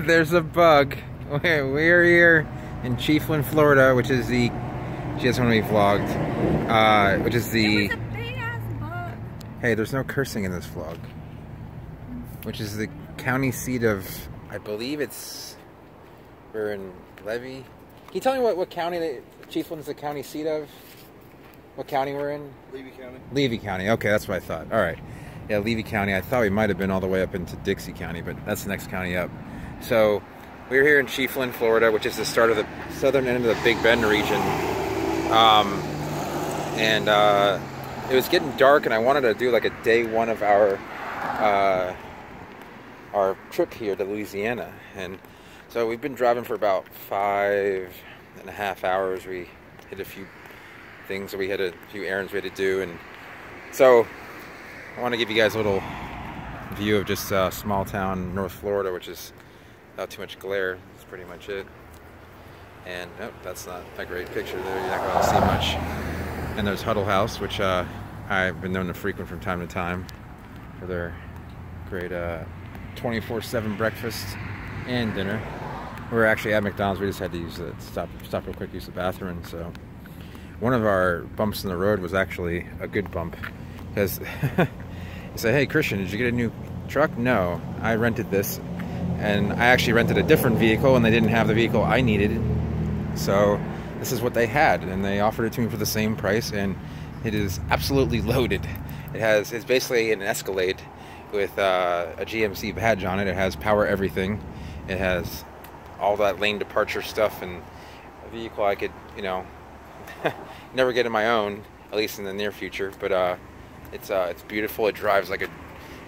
There's a bug. We're here in Chiefland, Florida, which is the... She doesn't want to be vlogged. Which is the... It was a big-ass bug. Hey, there's no cursing in this vlog. Which is the county seat of... I believe it's... We're in Levy. Can you tell me what county Chiefland's the county seat of? What county we're in? Levy County. Levy County. Okay, that's what I thought. All right. Yeah, Levy County. I thought we might have been all the way up into Dixie County, but that's the next county up. So we're here in Chiefland, Florida, which is the start of the southern end of the Big Bend region. It was getting dark, and I wanted to do like a day one of our trip here to Louisiana. And so we've been driving for about 5.5 hours. We hit a few things. We had a few errands we had to do, and so I want to give you guys a little view of just small town North Florida, which is not too much glare. That's pretty much it. And nope, that's not a great picture there. You're not going to see much. And there's Huddle House, which I've been known to frequent from time to time for their great 24/7 breakfast and dinner. We're actually at McDonald's. We just had to use the stop real quick, use the bathroom. So one of our bumps in the road was actually a good bump because. I said, hey, Christian, did you get a new truck? No, I rented this. And I actually rented a different vehicle, and they didn't have the vehicle I needed. So this is what they had, and they offered it to me for the same price, and it is absolutely loaded. It's basically an Escalade with a GMC badge on it. It has power everything. It has all that lane departure stuff and a vehicle I could, you know, never get in my own, at least in the near future. But, it's beautiful. It drives like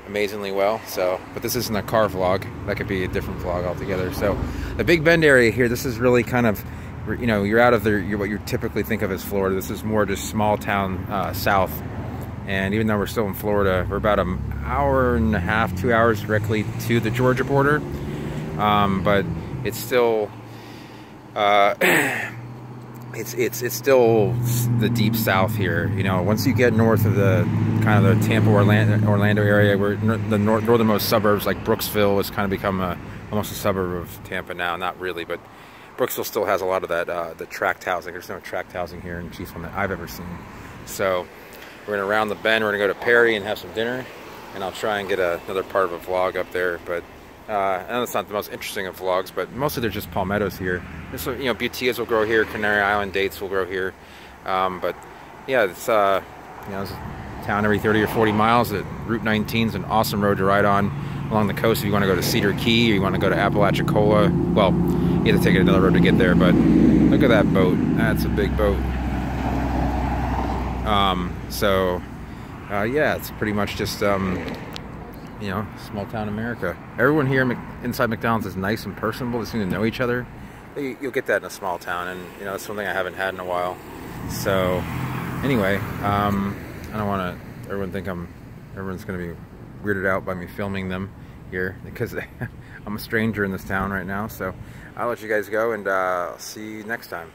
amazingly well. So, but this isn't a car vlog. That could be a different vlog altogether. So, the Big Bend area here. This is really kind of, you know, you're out of what you typically think of as Florida. This is more just small town south. And even though we're still in Florida, we're about an hour and a half, 2 hours directly to the Georgia border. But it's still, it's still the deep south here. You know, once you get north of the kind of the Tampa, Orlando area, where the northernmost suburbs like Brooksville has kind of become almost a suburb of Tampa now. Not really, but Brooksville still has a lot of that the tract housing. There's no tract housing here in Chiefland that I've ever seen. So we're gonna round the bend. We're gonna go to Perry and have some dinner, and I'll try and get another part of a vlog up there. But I know it's not the most interesting of vlogs, but mostly they're just palmettos here. This, you know, butillas will grow here, Canary Island dates will grow here. But yeah, it's you know, it's a town every 30 or 40 miles. Route 19 is an awesome road to ride on along the coast if you want to go to Cedar Key or you want to go to Apalachicola. Well, you have to take another road to get there, but look at that boat. That's a big boat. Yeah, it's pretty much just you know, small town America. Everyone here inside McDonald's is nice and personable. They seem to know each other. You'll get that in a small town, and you know, that's something I haven't had in a while. So anyway, I don't want to everyone's gonna be weirded out by me filming them here because I'm a stranger in this town right now. So I'll let you guys go, and I'll see you next time.